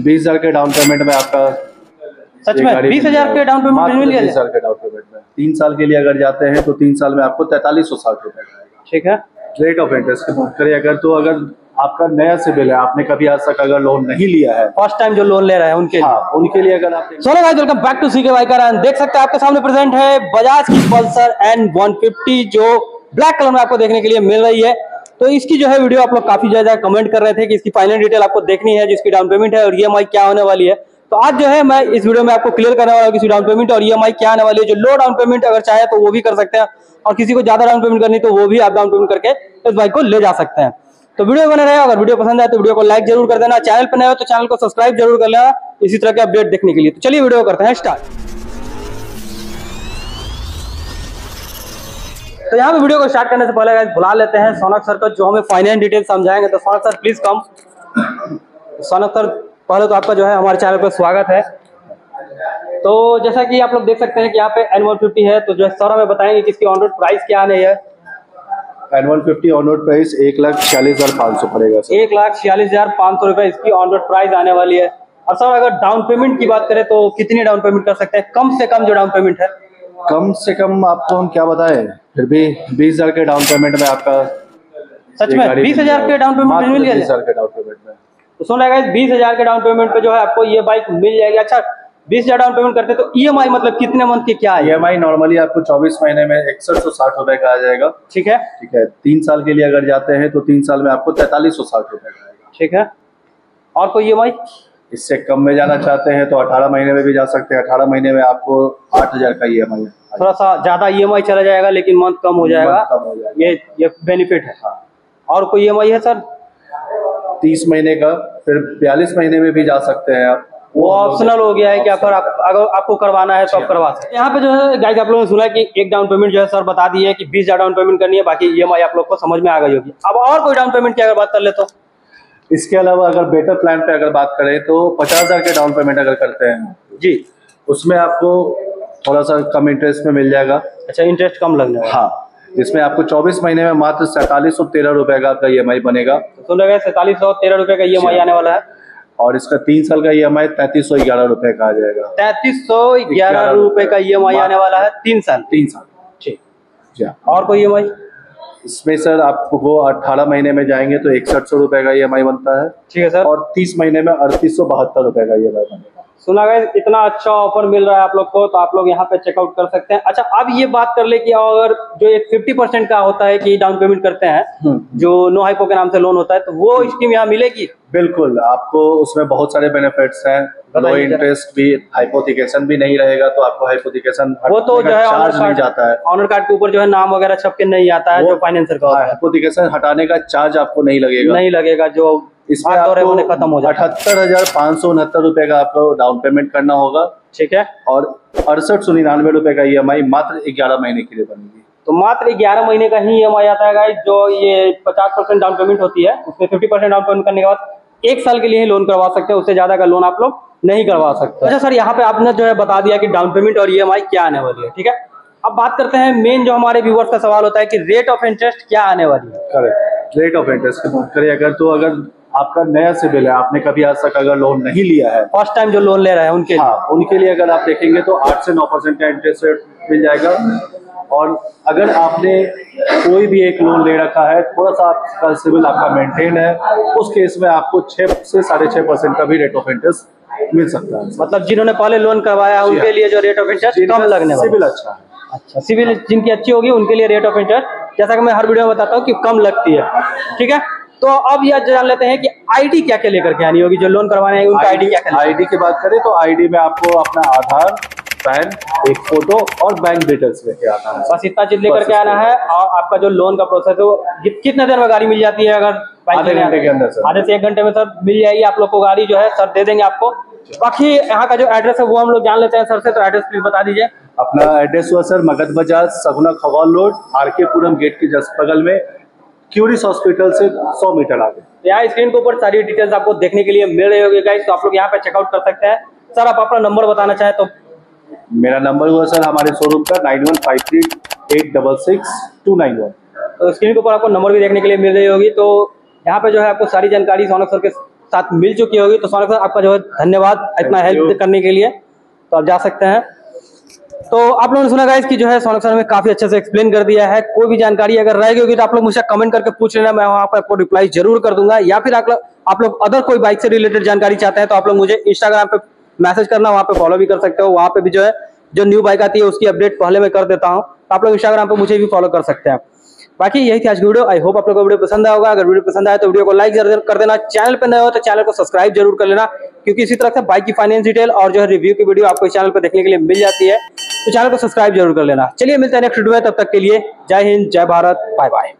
20,000 के down payment में आपका, सच में 20,000 के डाउन पेमेंट मिल गया। 20,000 के डाउन पेमेंट में 3 साल के लिए अगर जाते हैं तो 3 साल में आपको 4360 रुपए मिलेगा। ठीक है, रेट ऑफ इंटरेस्ट की बात करें अगर, तो अगर आपका नया सिविल है, आपने कभी आज तक अगर लोन नहीं लिया है, फर्स्ट टाइम जो लोन ले रहे हैं उनके लिए। हाँ, उनके लिए अगर आप सोनक भाई welcome back to CK bike car. देख सकते हैं आपके सामने प्रेजेंट है बजाज की पल्सर N150 जो ब्लैक कलर में आपको देखने के लिए मिल रही है। तो इसकी जो है वीडियो आप लोग काफी ज्यादा कमेंट कर रहे थे कि इसकी फाइनल डिटेल आपको देखनी है, जिसकी डाउन पेमेंट है और EMI क्या होने वाली है। तो आज जो है मैं इस वीडियो में आपको क्लियर करने वाला हूँ कि डाउन पेमेंट और EMI क्या आने वाली है। जो लो डाउन पेमेंट अगर चाहे तो वो भी कर सकते हैं, और किसी को ज्यादा डाउन पेमेंट करनी तो वो भी आप डाउन पेमेंट करके इस बाइक को ले जा सकते हैं। तो वीडियो बने रहे, अगर वीडियो पसंद आए तो वीडियो को लाइक जरूर कर देना, चैनल पर नए हो तो चैनल को सब्सक्राइब जरूर कर लेना इसी तरह के अपडेट देखने के लिए। तो चलिए वीडियो करते हैं स्टार्ट। तो यहाँ पे वीडियो को स्टार्ट करने से पहले गाइस बुला लेते हैं सौनक सर को, जो हमें फाइनेंस डिटेल समझाएंगे। तो Shaunaka sir please come. Shaunaka sir पहले तो आपका जो है हमारे चैनल पर स्वागत है। तो जैसा कि आप लोग देख सकते हैं कि यहाँ पे N150 है, तो जो है सर हमें बताएंगे कि इसकी ऑन रोड प्राइस क्या आने है। N150 ऑन रोड प्राइस 1,46,500 पड़ेगा सर। 1,46,500 रुपये इसकी ऑन रोड प्राइस आने वाली है। और सर अगर डाउन पेमेंट की बात करें तो कितनी डाउन पेमेंट कर सकते हैं, कम से कम जो डाउन पेमेंट है? कम से कम आपको हम क्या बताएं, फिर भी 20,000 के डाउन पेमेंट में आपका, सच में 20,000 के डाउन पेमेंट मिल गया। 20,000 के डाउन पेमेंट में तो सुन रहा है 20,000 के डाउन पेमेंट पे जो है आपको ये बाइक मिल जाएगी। अच्छा 20,000 डाउन पेमेंट करते तो EMI मतलब कितने मंथ की क्या है? EMI नॉर्मली आपको 24 महीने में 6160 रुपए का आ जाएगा। ठीक है, ठीक है। 3 साल के लिए अगर जाते हैं तो 3 साल में आपको 4360 रुपए का आएगा। ठीक है, और कोई EMI इससे कम में जाना चाहते हैं तो 18 महीने में भी जा सकते हैं। 18 महीने में आपको 8,000 का EMI, थोड़ा सा ज्यादा EMI चला जाएगा लेकिन मंथ कम हो जाएगा, ये बेनिफिट है। हाँ। और कोई EMI है सर? 30 महीने का, फिर 42 महीने में भी जा सकते हैं आप, वो ऑप्शनल हो गया है कि अगर आपको करवाना है तो आप करवा सकते हैं। यहाँ पे जो है गाइस आप लोगों ने सुना कि एक डाउन पेमेंट जो है सर बता दी है कि 20,000 डाउन पेमेंट करनी है, बाकी EMI आप लोग को समझ में आ गई होगी। अब और कोई डाउन पेमेंट की अगर बात कर ले तो? इसके अलावा अगर बेटर प्लान पे अगर बात करें तो 50,000 के डाउन पेमेंट अगर करते हैं जी, उसमें आपको थोड़ा सा कम इंटरेस्ट में मिल जाएगा। अच्छा, इंटरेस्ट कम लगने वाला। हाँ, इसमें आपको 24 महीने में मात्र 4,713 रुपए का आपका EMI बनेगा। सुन रहे हैं 4,713 रुपए का EMI आने वाला है, और इसका 3 साल का EMI 3,311 रुपए का आ जाएगा। 3,311 रुपए का EMI आने वाला है 3 साल। ठीक जी। और कोई EMI? इसमें सर आपको वो 18 महीने में जाएंगे तो 6100 रुपए का EMI बनता है। ठीक है सर। और 30 महीने में 3872 रुपए का EMI बनेगा। सुना गाइस, इतना अच्छा ऑफर मिल रहा है आप लोग को, तो आप लोग यहाँ पे चेकआउट कर सकते हैं। अच्छा, अब ये बात कर ले कि अगर जो एक 50% का होता है कि डाउन पेमेंट करते हैं, जो नो हाइपो के नाम से लोन होता है, तो वो स्कीम यहाँ मिलेगी? बिल्कुल, आपको उसमें बहुत सारे बेनिफिट्स हैं। लो इंटरेस्ट भी, हाइपोथिकेशन भी नहीं रहेगा, तो आपको हाइपोथिकेशन वो तो जो है चार्ज नहीं जाता है, ऑनर कार्ड के ऊपर जो है नाम वगैरह छपके नहीं आता है, जो फाइनेंसर का हाइपोथिकेशन हटाने का चार्ज आपको नहीं लगेगा। जो इसमें 78,569 रुपए का आपको डाउन पेमेंट करना होगा। ठीक है, और 6899 रुपए का EMI मात्र 11 महीने के लिए बनेगी। तो मात्र 11 महीने का ही EMI आता है गाइस। जो ये 50% डाउन पेमेंट होती है, उसमें 50% डाउन पेमेंट करने के बाद 1 साल के लिए ही लोन करवा सकते हैं, उससे ज्यादा का लोन आप लोग नहीं करवा सकते। अच्छा सर, यहाँ पे आपने जो है बता दिया कि डाउन पेमेंट और EMI क्या आने वाली है। ठीक है, अब बात करते हैं मेन जो हमारे व्यूवर्स का सवाल होता है कि रेट ऑफ इंटरेस्ट क्या आने वाली है। करेक्ट, रेट ऑफ इंटरेस्ट की बात करें अगर, तो अगर आपका नया सिविल है, आपने कभी आज तक अगर लोन नहीं लिया है, फर्स्ट टाइम जो लोन ले रहे हैं उनके लिए। हाँ, उनके लिए अगर आप देखेंगे तो 8 से 9% का इंटरेस्ट रेट मिल जाएगा। और अगर आपने कोई भी एक लोन ले रखा है, थोड़ा सा आपका सिविल आपका मेंटेन है, उस केस में आपको 6 से 6.5% का भी रेट ऑफ इंटरेस्ट मिल सकता है। मतलब जिन्होंने पहले लोन करवाया उनके लिए जो रेट ऑफ इंटरेस्ट कम लगने वाला, सिविल अच्छा है। अच्छा, सिविल जिनकी अच्छी होगी उनके लिए रेट ऑफ इंटरेस्ट, जैसा कि मैं हर वीडियो में बताता हूँ, कि कम लगती है। ठीक है, तो अब यह जान लेते हैं कि आईडी क्या क्या लेकर के आनी होगी जो लोन करवाने हैं उनका। आईडी क्या क्या? आईडी की बात करें तो आईडी में आपको अपना आधार, पैन, एक फोटो और बैंक डिटेल्स लेके आना है, बस इतना चीज लेकर के आना है। और आपका जो लोन का प्रोसेस है वो कितने देर में गाड़ी मिल जाती है? अगर आधे घंटे के अंदर सर, आधे से 1 घंटे में सर मिल जाएगी आप लोग को गाड़ी, जो है सर दे देंगे आपको। बाकी यहाँ का जो एड्रेस है वो हम लोग जान लेते हैं सर से, तो एड्रेस प्लीज बता दीजिए। अपना एड्रेस हुआ सर मगध बाजार, Saguna Khagaul road, RK Puram gate के जस्ट बगल में, क्यूरिस हॉस्पिटल से 100 मीटर आगे। यहाँ स्क्रीन के ऊपर सारी डिटेल्स आपको देखने के लिए मिल रही होगी गाइस, तो आप लोग यहाँ पे चेकआउट कर सकते हैं। सर आप अपना नंबर बताना चाहे तो? मेरा नंबर हुआ सर हमारे शोरूम का 9153866291। तो स्क्रीन के ऊपर आपको नंबर भी देखने के लिए मिल रही होगी। तो यहाँ पे जो है आपको सारी जानकारी सौनक सर के साथ मिल चुकी होगी। तो सौनक सर आपका जो है धन्यवाद इतना हेल्प करने के लिए। तो आप जा सकते हैं। तो आप लोगों ने सुना गाइस कि जो है सौनक सर ने काफी अच्छे से एक्सप्लेन कर दिया है। कोई भी जानकारी अगर रह गई होगी तो आप लोग मुझसे कमेंट करके पूछ लेना, मैं वहाँ पर आपको रिप्लाई जरूर कर दूंगा। या फिर आप लोग अदर कोई बाइक से रिलेटेड जानकारी चाहते हैं तो आप लोग मुझे इंस्टाग्राम पे मैसेज करना, वहाँ पे फॉलो भी कर सकते हो। वहाँ पे भी जो है जो न्यू बाइक आती है उसकी अपडेट पहले मैं कर देता हूँ, तो आप लोग इंस्टाग्राम पे मुझे भी फॉलो कर सकते हैं। बाकी यही थी आज की वीडियो। आई होप आप लोग को वीडियो पसंद आया होगा। अगर वीडियो पसंद आए तो वीडियो को लाइक जरूर कर देना, चैनल पे नए हो तो चैनल को सब्सक्राइब जरूर कर लेना, क्योंकि इसी तरह से बाइक की फाइनेंस डिटेल और जो है रिव्यू की वीडियो आपको इस चैनल पर देखने के लिए मिल जाती है। तो चैनल को सब्सक्राइब जरूर कर लेना। चलिए मिलते हैं नेक्स्ट वीडियो में, तब तक के लिए जय हिंद, जय भारत, बाय बाय।